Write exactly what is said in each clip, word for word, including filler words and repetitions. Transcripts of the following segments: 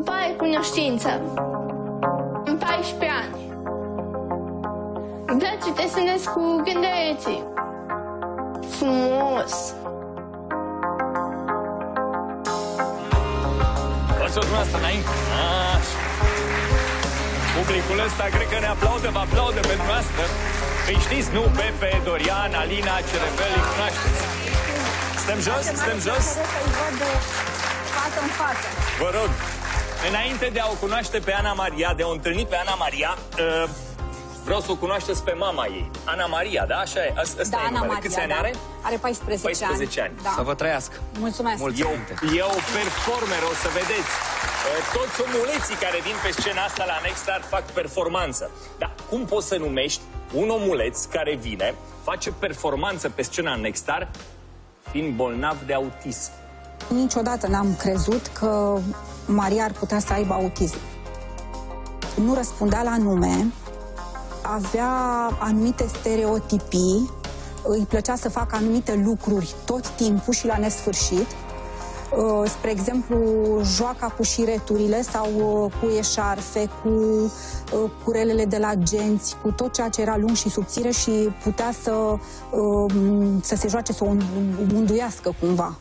În paie cunoștință. În paisprezece ani. Îmi place te sănesc cu gândăreții. Frumos. Așa, dumneavoastră, înainte. Așa. Publicul ăsta cred că ne aplaudă, vă aplaudă pe dumneavoastră. Păi știți, nu? Pepe, Dorian, Alina, Cerebel, îi cunoașteți. Stăm jos? Stăm jos? Vă rog, înainte de a o cunoaște pe Ana Maria, de a o întâlni pe Ana Maria, uh, vreau să o cunoașteți pe mama ei. Ana Maria, da? Așa e. Asta da, e Ana Maria. Câți ani da. Are? Are paisprezece ani. Da. Să vă trăiască. Mulțumesc. Eu, eu performer, o să vedeți. Toți omuleții care vin pe scena asta la Next Star fac performanță. Dar cum poți să numești un omuleț care vine, face performanță pe scena Next Star, fiind bolnav de autism? Niciodată n-am crezut că Maria ar putea să aibă autism. Nu răspundea la nume, avea anumite stereotipii, îi plăcea să facă anumite lucruri tot timpul și la nesfârșit. Spre exemplu, joaca cu șireturile sau cu eșarfe, cu curelele de la genți, cu tot ceea ce era lung și subțire și putea să, să se joace, să o unduiască cumva.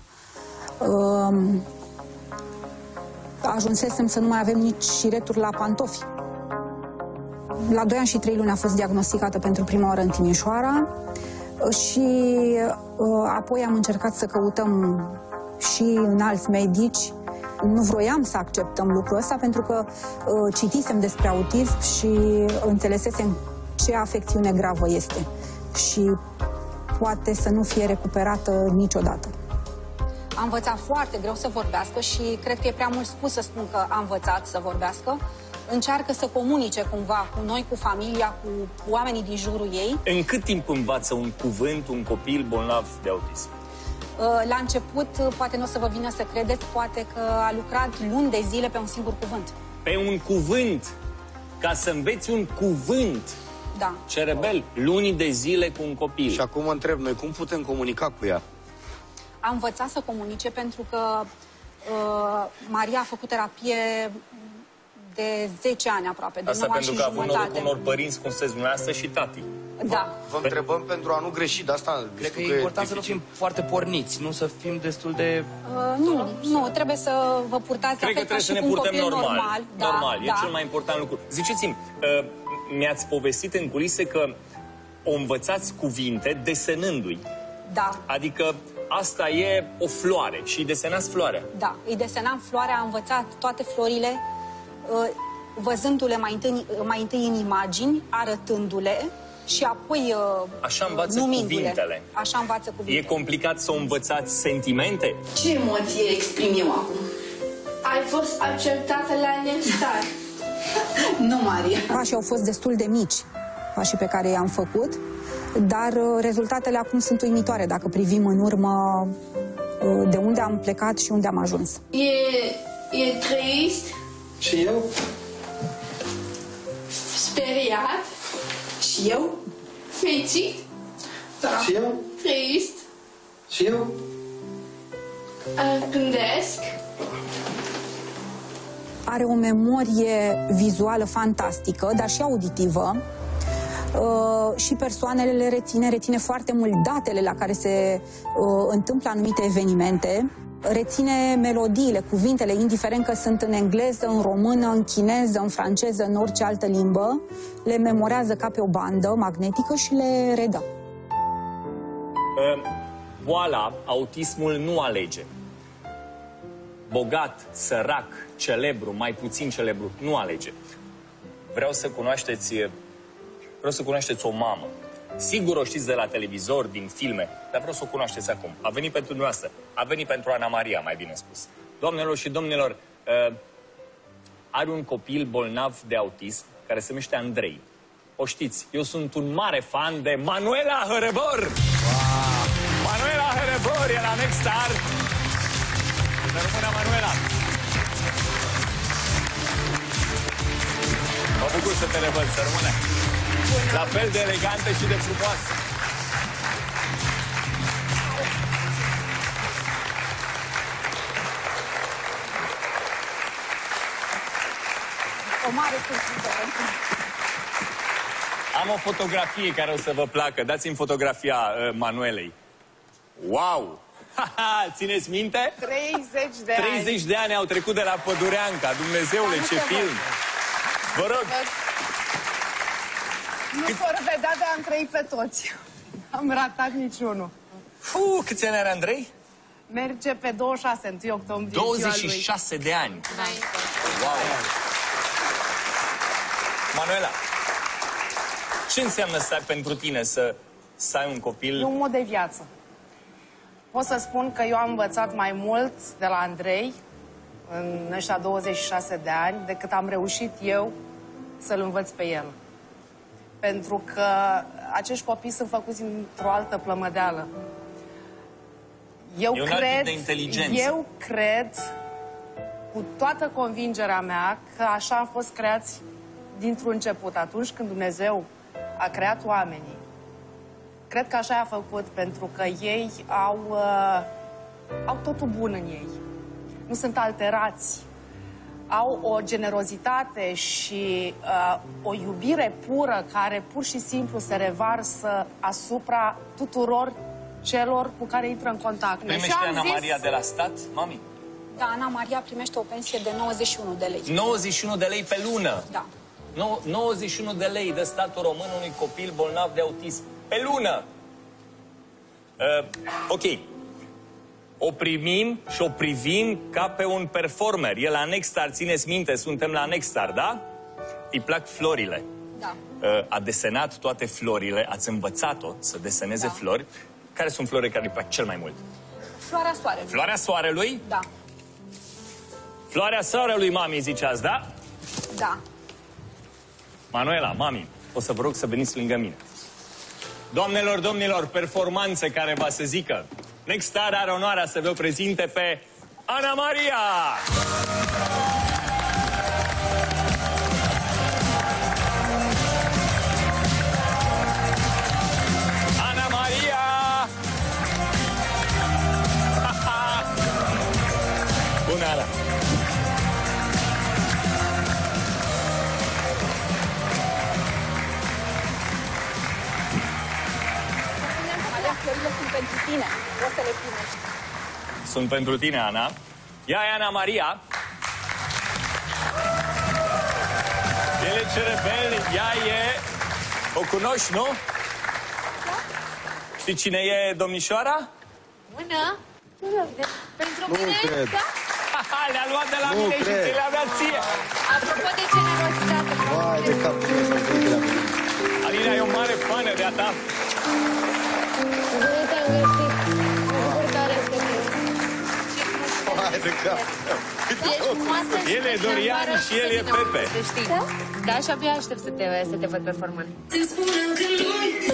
Ajunsesem să nu mai avem nici șireturi la pantofi. La doi ani și trei luni a fost diagnosticată pentru prima oară în Timișoara și apoi am încercat să căutăm și în alți medici. Nu vroiam să acceptăm lucrul ăsta pentru că citisem despre autism și înțelesesem ce afecțiune gravă este și poate să nu fie recuperată niciodată. A învățat foarte greu să vorbească și cred că e prea mult spus să spun că a învățat să vorbească. Încearcă să comunice cumva cu noi, cu familia, cu oamenii din jurul ei. În cât timp învață un cuvânt, un copil bolnav de autism? La început, poate nu o să vă vină să credeți, poate că a lucrat luni de zile pe un singur cuvânt. Pe un cuvânt? Ca să înveți un cuvânt? Da. Cerebel, luni de zile cu un copil. Și acum mă întreb, noi cum putem comunica cu ea? A învățat să comunice pentru că uh, Maria a făcut terapie de zece ani aproape, de nouă ani și jumătate. Asta pentru că a avut unor părinți, cum se dumneavoastră, și tati. Da. Vă întrebăm pentru a nu greși, de asta... Cred că e important să nu fim foarte porniți, nu să fim destul de... Nu, nu, trebuie să vă purtați afect ca și cu un copil normal. Normal, e cel mai important lucru. Ziceți-mi, mi-ați povestit în culise că o învățați cuvinte desenându-i. Da. Adică asta e o floare și îi desenați floarea. Da, îi desenam floarea, am învățat toate florile, văzându-le mai întâi, mai întâi în imagini, arătându-le și apoi uh, așa învață cuvintele. Așa învață cuvintele. E complicat să învățați sentimente? Ce emoție exprim eu acum? Ai fost acceptată la Next Star. Nu, Maria. Pașii au fost destul de mici, pașii pe care i-am făcut, dar uh, rezultatele acum sunt uimitoare dacă privim în urmă uh, de unde am plecat și unde am ajuns. E, e trist. Și eu? Speriat. Și eu? Fericit. Da. Și eu? Trist. Și eu? Gândesc. Are o memorie vizuală fantastică, dar și auditivă. Uh, și persoanele le reține, reține foarte mult datele la care se uh, întâmplă anumite evenimente. Reține melodiile, cuvintele, indiferent că sunt în engleză, în română, în chineză, în franceză, în orice altă limbă, le memorează ca pe o bandă magnetică și le redă. Boala, autismul nu alege. Bogat, sărac, celebru, mai puțin celebru, nu alege. Vreau să cunoașteți, vreau să cunoașteți o mamă. Sigur o știți de la televizor, din filme, dar vreau să o cunoașteți acum. A venit pentru dumneavoastră, a venit pentru Ana Maria, mai bine spus. Doamnelor și domnilor, uh, are un copil bolnav de autism care se numește Andrei. O știți, eu sunt un mare fan de Manuela Hărăbor! Wow. Manuela Hărăbor e la Next Star! Să rămână Manuela! Mă bucur să te revăd, să rămână! La fel de elegantă și de frumoasă. o mare surpriză pentru mine. Am o fotografie care o să vă placă. Dați-mi fotografia uh, Manuelei. Wow! Țineți minte? treizeci de ani. treizeci de ani au trecut de la Pădureanca. Dumnezeule, ce film! Vă rog! Nu vor vedea, dar am trăit pe toți. Am ratat niciunul. Uu, câți ani are Andrei? Merge pe douăzeci și șase, întâi octombrie. douăzeci și șase de ani. Wow! Manuela, ce înseamnă să, pentru tine să, să ai un copil? E un mod de viață. Pot să spun că eu am învățat mai mult de la Andrei în ăștia douăzeci și șase de ani decât am reușit eu să-l învăț pe el. Pentru că acești copii sunt făcuți într-o altă plămădeală. Eu cred, eu cred cu toată convingerea mea că așa am fost creați dintr-un început, atunci când Dumnezeu a creat oamenii. Cred că așa a făcut, pentru că ei au, uh, au totul bun în ei. Nu sunt alterați. Au o generozitate și uh, o iubire pură care pur și simplu se revarsă asupra tuturor celor cu care intră în contact. Primește Ana Maria de la stat, mami? Da, Ana Maria primește o pensie de nouăzeci și unu de lei. nouăzeci și unu de lei pe lună? Da. No, nouăzeci și unu de lei de statul român unui copil bolnav de autism. Pe lună! Uh, ok. O primim și o privim ca pe un performer. E la Next Star, țineți minte, suntem la Next Star, da? Îi plac florile. Da. Uh, a desenat toate florile, ați învățat-o să deseneze da. flori. Care sunt florile care îi plac cel mai mult? Floarea soarelui. Floarea soarelui? Da. Floarea soarelui, mami, ziceați, da? Da. Manuela, mami, o să vă rog să veniți lângă mine. Doamnelor, domnilor, performanțe care va se zică. Next Star are onoarea să vă prezinte pe Ana Maria! Ana Maria! Bună, Ana! Tine. O să le primești. Sunt pentru tine, Ana. Ia, Ana Maria. Ele ce rebel, ea e... O cunoști, nu? Da. Știi cine e domnișoara? Bună. Pentru nu mine? Cred. Da? Le-a luat de la nu mine cred. Și le-a dat ție. Apropo de generozitate. Vai de cap. Alina e o mare fană de-a ta. Bine te-am găsit! Mă bucur tare să te vezi! El e Dorian și el e Pepe! Da? Și abia aștept să te văd performant.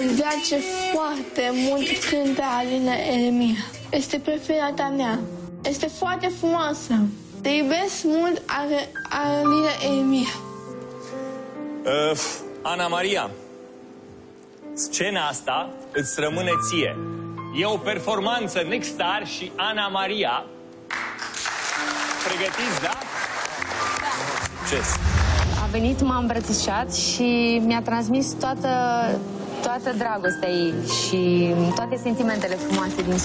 Îmi place foarte mult cânta Alina Eremia. Este preferata mea. Este foarte frumoasă. Te iubesc mult, Alina Eremia. Ana Maria, scena asta îți rămâne ție. E o performanță Next Star și Ana Maria. Pregătiți, da? Da. Succes! A venit, m-a îmbrățișat și mi-a transmis toată, toată dragostea ei și toate sentimentele frumoase din